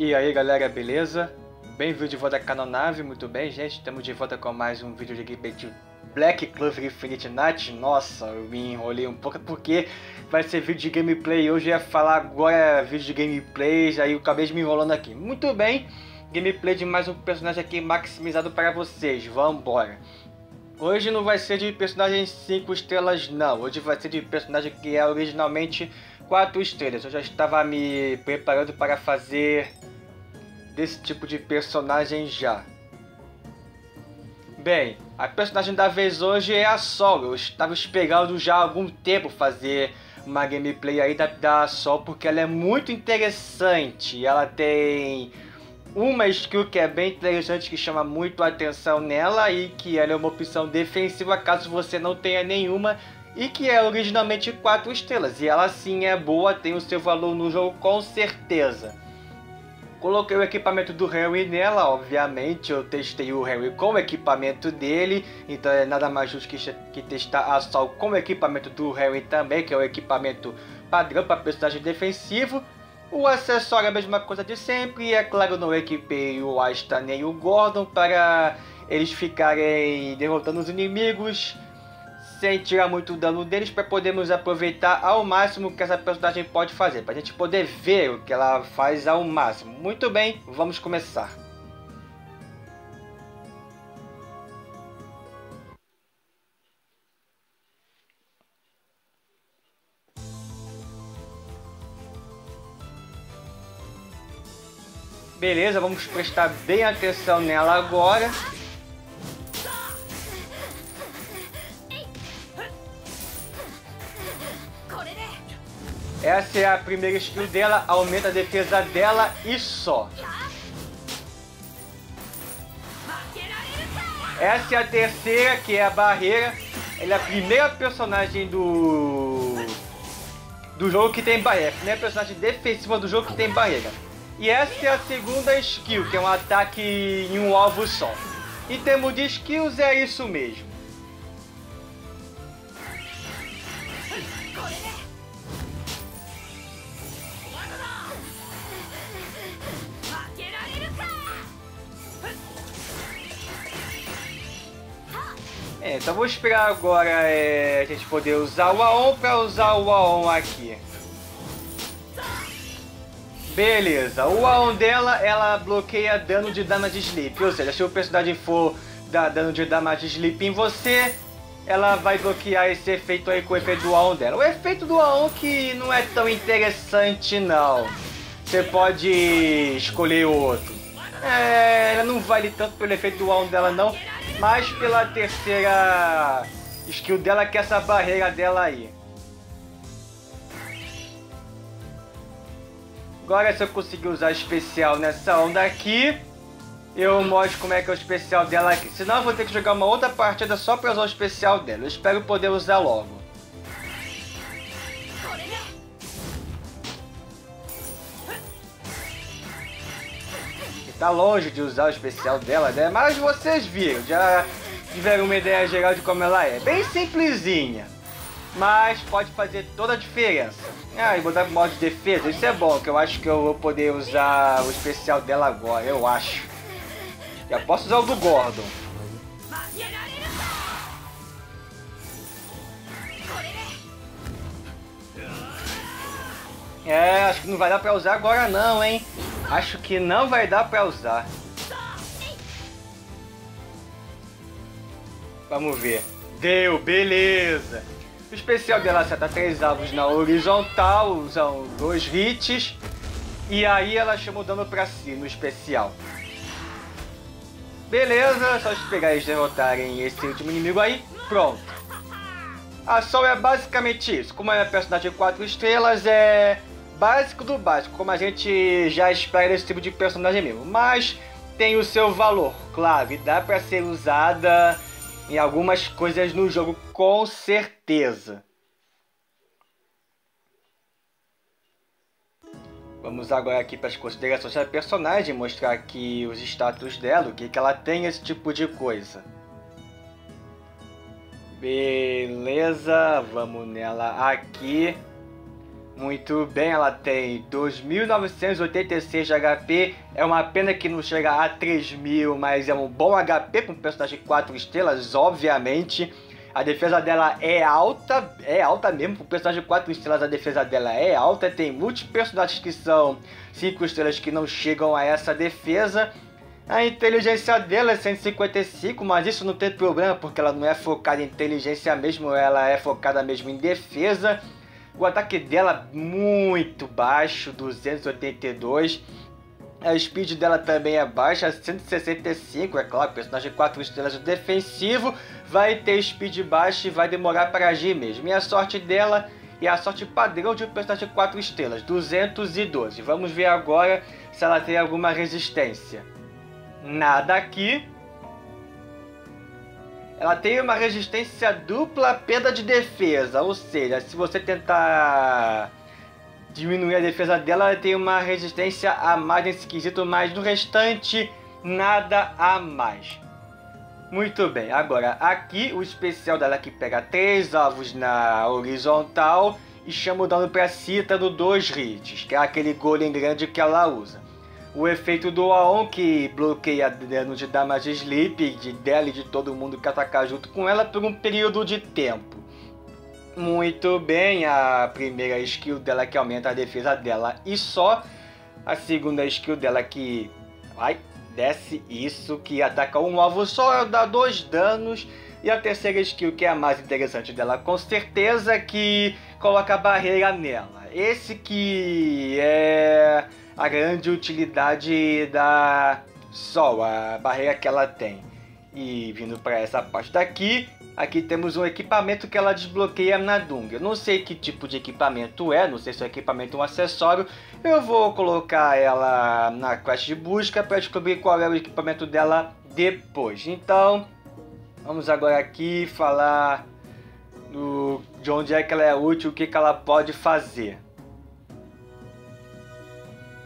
E aí galera, beleza? Bem-vindo de volta à canal Nave, muito bem gente, estamos de volta com mais um vídeo de gameplay de Black Clover Infinite Knights. Nossa, eu me enrolei um pouco porque vai ser vídeo de gameplay, hoje eu ia falar agora vídeo de gameplay, aí eu acabei de me enrolando aqui. Muito bem, gameplay de mais um personagem aqui maximizado para vocês, vambora! Hoje não vai ser de personagem 5 estrelas não, hoje vai ser de personagem que é originalmente 4 estrelas. Eu já estava me preparando para fazer desse tipo de personagem já. Bem, a personagem da vez hoje é a Sol. Eu estava esperando já há algum tempo fazer uma gameplay aí da Sol, porque ela é muito interessante. Ela tem uma skill que é bem interessante, que chama muito a atenção nela, e que ela é uma opção defensiva caso você não tenha nenhuma, e que é originalmente 4 estrelas, e ela sim é boa, tem o seu valor no jogo com certeza. Coloquei o equipamento do Harry nela, obviamente eu testei o Harry com o equipamento dele, então é nada mais justo que testar a Sol com o equipamento do Harry também, que é o equipamento padrão para personagem defensivo. O acessório é a mesma coisa de sempre, e é claro, não equipei o Asta nem o Gordon para eles ficarem derrotando os inimigos sem tirar muito dano deles, para podermos aproveitar ao máximo o que essa personagem pode fazer, para a gente poder ver o que ela faz ao máximo. Muito bem, vamos começar. Beleza, vamos prestar bem atenção nela agora. Essa é a primeira skill dela, aumenta a defesa dela e só. Essa é a terceira, que é a barreira. Ela é a primeira personagem do jogo que tem barreira. A primeira personagem defensiva do jogo que tem barreira. E essa é a segunda skill, que é um ataque em um alvo só. Em termos de skills é isso mesmo. Então vou esperar agora a gente poder usar o Aon para usar o Aon aqui. Beleza, o Aon dela, ela bloqueia dano de Damage Sleep, ou seja, se o personagem for dar dano de Damage Sleep em você, ela vai bloquear esse efeito aí com o efeito do Aon dela. O efeito do Aon que não é tão interessante não, você pode escolher outro. É, ela não vale tanto pelo efeito do Aon dela não, mas pela terceira skill dela, que é essa barreira dela aí. Agora, se eu conseguir usar especial nessa onda aqui, eu mostro como é que é o especial dela aqui. Senão eu vou ter que jogar uma outra partida só para usar o especial dela. Eu espero poder usar logo. Tá longe de usar o especial dela, né? Mas vocês viram, já tiveram uma ideia geral de como ela é. Bem simplesinha, mas pode fazer toda a diferença. Ah, e botar pro modo de defesa, isso é bom, que eu acho que eu vou poder usar o especial dela agora, eu acho. Já posso usar o do Gordon. É, acho que não vai dar pra usar agora não, hein? Acho que não vai dar pra usar. Vamos ver. Deu, beleza. O especial dela acerta 3 alvos na horizontal, são 2 hits. E aí ela chama o dano pra si no especial. Beleza, só esperar eles derrotarem esse último inimigo aí. Pronto. A Sol é basicamente isso. Como é a personagem de 4 estrelas, é básico do básico, como a gente já espera desse tipo de personagem mesmo, mas tem o seu valor, claro, e dá pra ser usada em algumas coisas no jogo, com certeza. Vamos agora aqui para as considerações da personagem, mostrar aqui os status dela, o que ela tem, esse tipo de coisa. Beleza, vamos nela aqui. Muito bem, ela tem 2.986 de HP, é uma pena que não chega a 3.000, mas é um bom HP para um personagem de 4 estrelas, obviamente. A defesa dela é alta mesmo, para um personagem de 4 estrelas a defesa dela é alta, tem muitos personagens que são 5 estrelas que não chegam a essa defesa. A inteligência dela é 155, mas isso não tem problema, porque ela não é focada em inteligência mesmo, ela é focada mesmo em defesa. O ataque dela muito baixo, 282. A speed dela também é baixa, 165, é claro, personagem 4 estrelas defensivo, vai ter speed baixa e vai demorar para agir mesmo. E a sorte dela é a sorte padrão de um personagem 4 estrelas, 212. Vamos ver agora se ela tem alguma resistência. Nada aqui. Ela tem uma resistência dupla à perda de defesa, ou seja, se você tentar diminuir a defesa dela, ela tem uma resistência a mais nesse quesito, mas no restante, nada a mais. Muito bem, agora aqui o especial dela que pega 3 alvos na horizontal e chama o dano para si, dando 2 hits, que é aquele golem grande que ela usa. O efeito do Aon, que bloqueia dano de damage sleep dela e de todo mundo que atacar junto com ela por um período de tempo. Muito bem, a primeira skill dela que aumenta a defesa dela e só. A segunda skill dela que desce isso, que ataca um alvo só, dá 2 danos. E a terceira skill, que é a mais interessante dela com certeza, que coloca a barreira nela. Esse que é a grande utilidade da Sol, a barreira que ela tem. E vindo para essa parte daqui, aqui temos um equipamento que ela desbloqueia na Dung. Eu não sei que tipo de equipamento é, não sei se é um equipamento ou um acessório. Eu vou colocar ela na quest de busca para descobrir qual é o equipamento dela depois. Então, vamos agora aqui falar de onde é que ela é útil, o que ela pode fazer.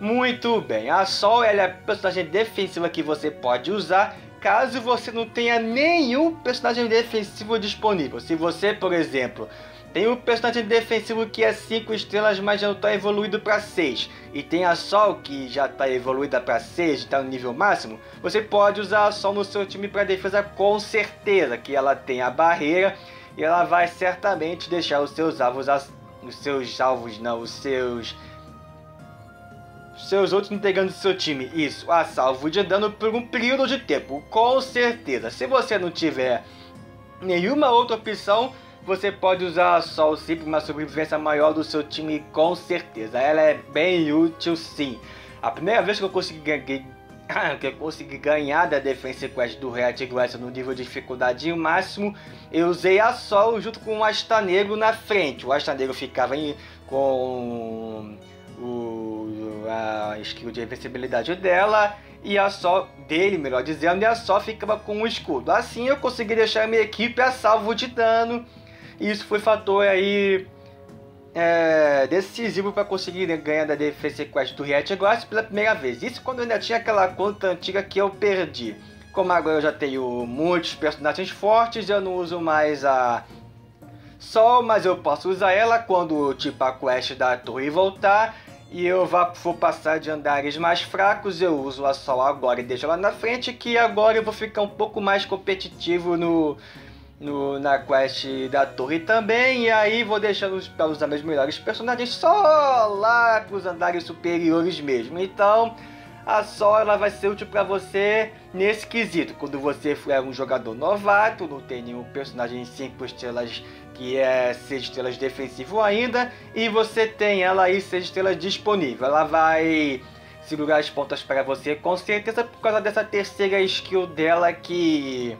Muito bem, a Sol ela é a personagem defensiva que você pode usar caso você não tenha nenhum personagem defensivo disponível. Se você, por exemplo, tem um personagem defensivo que é 5 estrelas, mas já não está evoluído para 6, e tem a Sol que já está evoluída para 6, está no nível máximo, você pode usar a Sol no seu time para defesa com certeza, que ela tem a barreira e ela vai certamente deixar os seus alvos, seus outros integrantes do seu time, isso, a salvo de dano por um período de tempo, com certeza. Se você não tiver nenhuma outra opção, você pode usar só sim para uma sobrevivência maior do seu time, com certeza. Ela é bem útil sim. A primeira vez que eu consegui ganhar da Defense Quest do React Glass no nível de dificuldade máximo, eu usei a Sol junto com o Asta Negro na frente. O Asta Negro ficava com a skill de invencibilidade dela e a Sol dele, melhor dizendo, e a Sol ficava com um escudo. Assim eu consegui deixar a minha equipe a salvo de dano. Isso foi fator aí decisivo para conseguir ganhar da Defense Quest do Rieti Gwast pela primeira vez. Isso quando eu ainda tinha aquela conta antiga que eu perdi. Como agora eu já tenho muitos personagens fortes, eu não uso mais a Sol, mas eu posso usar ela quando a quest da torre voltar e eu for passar de andares mais fracos, eu uso a Sol agora e deixo ela na frente, que agora eu vou ficar um pouco mais competitivo na quest da torre também, e aí vou deixando para usar meus melhores personagens só lá para os andares superiores mesmo. Então a Sol ela vai ser útil para você nesse quesito, quando você for um jogador novato, não tem nenhum personagem em 5 estrelas que é 6 estrelas defensivo ainda, e você tem ela aí 6 estrelas disponível. Ela vai segurar as pontas para você com certeza por causa dessa terceira skill dela que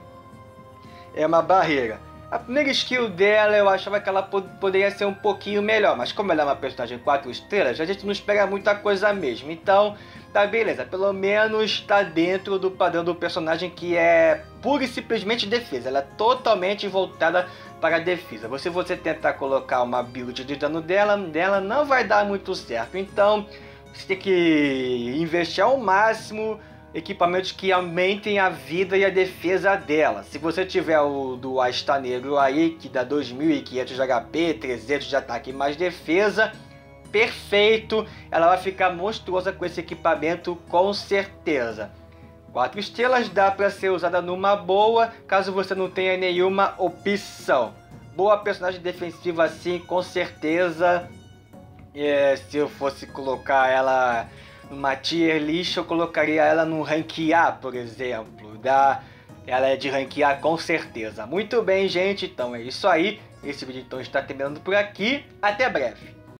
é uma barreira. A primeira skill dela eu achava que ela poderia ser um pouquinho melhor, mas como ela é uma personagem 4 estrelas, a gente não espera muita coisa mesmo, então tá beleza, pelo menos tá dentro do padrão do personagem que é pura e simplesmente defesa, ela é totalmente voltada para a defesa. Se você tentar colocar uma build de dano dela não vai dar muito certo, então você tem que investir ao máximo equipamentos que aumentem a vida e a defesa dela. Se você tiver o do Asta Negro aí, que dá 2.500 de HP, 300 de ataque e mais defesa, perfeito. Ela vai ficar monstruosa com esse equipamento, com certeza. 4 estrelas dá para ser usada numa boa, caso você não tenha nenhuma opção. Boa personagem defensiva sim, com certeza. Se eu fosse colocar ela numa tier list, eu colocaria ela no rank A, por exemplo. Ela é de rank A com certeza. Muito bem, gente. Então é isso aí. Esse vídeo então está terminando por aqui. Até breve.